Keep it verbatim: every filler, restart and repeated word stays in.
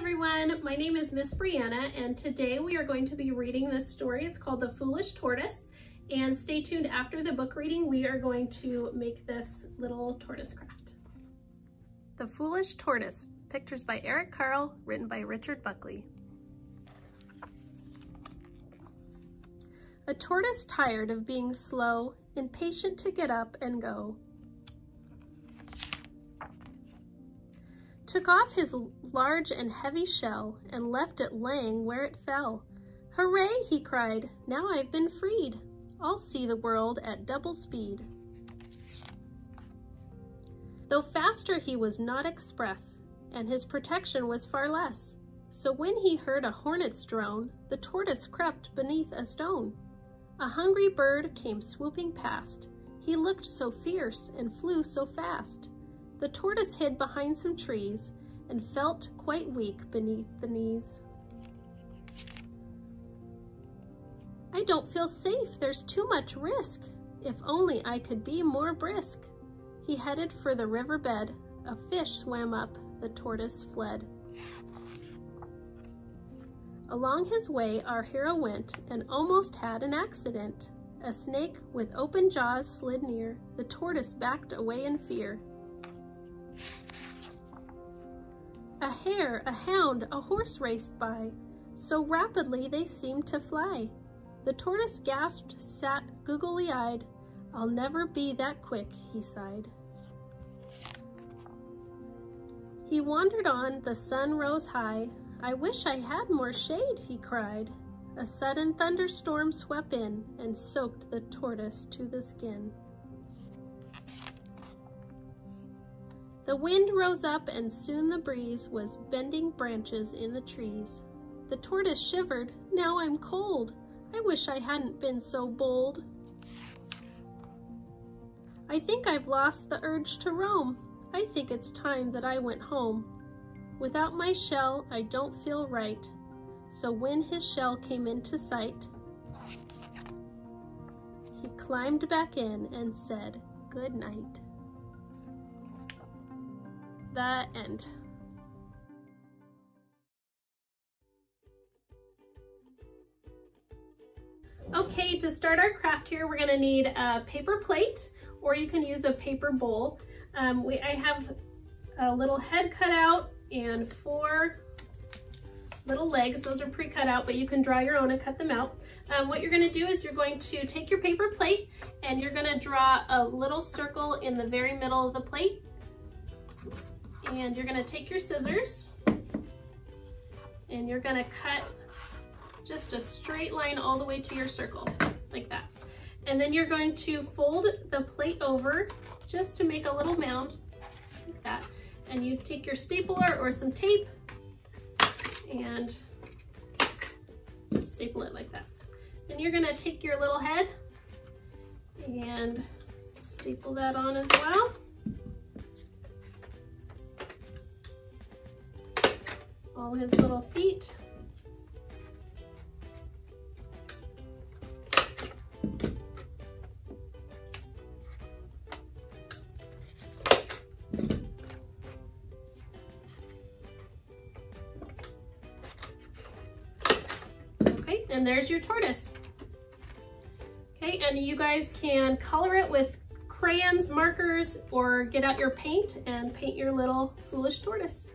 everyone, my name is Miss Brianna, and today we are going to be reading this story. It's called The Foolish Tortoise, and stay tuned after the book reading. We are going to make this little tortoise craft. The Foolish Tortoise, pictures by Eric Carle, written by Richard Buckley. A tortoise tired of being slow, impatient to get up and go, took off his large and heavy shell and left it laying where it fell. Hooray, he cried, now I've been freed. I'll see the world at double speed. Though faster he was not express, and his protection was far less. So when he heard a hornet's drone, the tortoise crept beneath a stone. A hungry bird came swooping past. He looked so fierce and flew so fast. The tortoise hid behind some trees and felt quite weak beneath the knees. I don't feel safe, there's too much risk. If only I could be more brisk. He headed for the river bed. A fish swam up, the tortoise fled. Along his way our hero went and almost had an accident. A snake with open jaws slid near. The tortoise backed away in fear. A hare, a hound, a horse raced by. So rapidly they seemed to fly. The tortoise gasped, sat googly-eyed. I'll never be that quick, he sighed. He wandered on, the sun rose high. I wish I had more shade, he cried. A sudden thunderstorm swept in and soaked the tortoise to the skin. The wind rose up and soon the breeze was bending branches in the trees. The tortoise shivered, now I'm cold. I wish I hadn't been so bold. I think I've lost the urge to roam. I think it's time that I went home. Without my shell, I don't feel right. So when his shell came into sight, he climbed back in and said, good night. The end. Okay, to start our craft here, we're gonna need a paper plate, or you can use a paper bowl. Um, we, I have a little head cut out and four little legs. Those are pre-cut out, but you can draw your own and cut them out. Um, what you're gonna do is you're going to take your paper plate and you're gonna draw a little circle in the very middle of the plate. And you're gonna take your scissors and you're gonna cut just a straight line all the way to your circle, like that. And then you're going to fold the plate over just to make a little mound, like that. And you take your stapler or some tape and just staple it like that. Then you're gonna take your little head and staple that on as well. All his little feet. Okay, and there's your tortoise. Okay, and you guys can color it with crayons, markers, or get out your paint and paint your little foolish tortoise.